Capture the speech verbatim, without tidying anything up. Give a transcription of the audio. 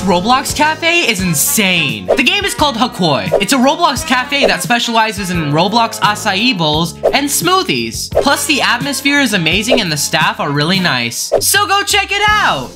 This Roblox cafe is insane. The game is called Hokui. It's a Roblox cafe that specializes in Roblox acai bowls and smoothies. Plus, the atmosphere is amazing and the staff are really nice. So go check it out!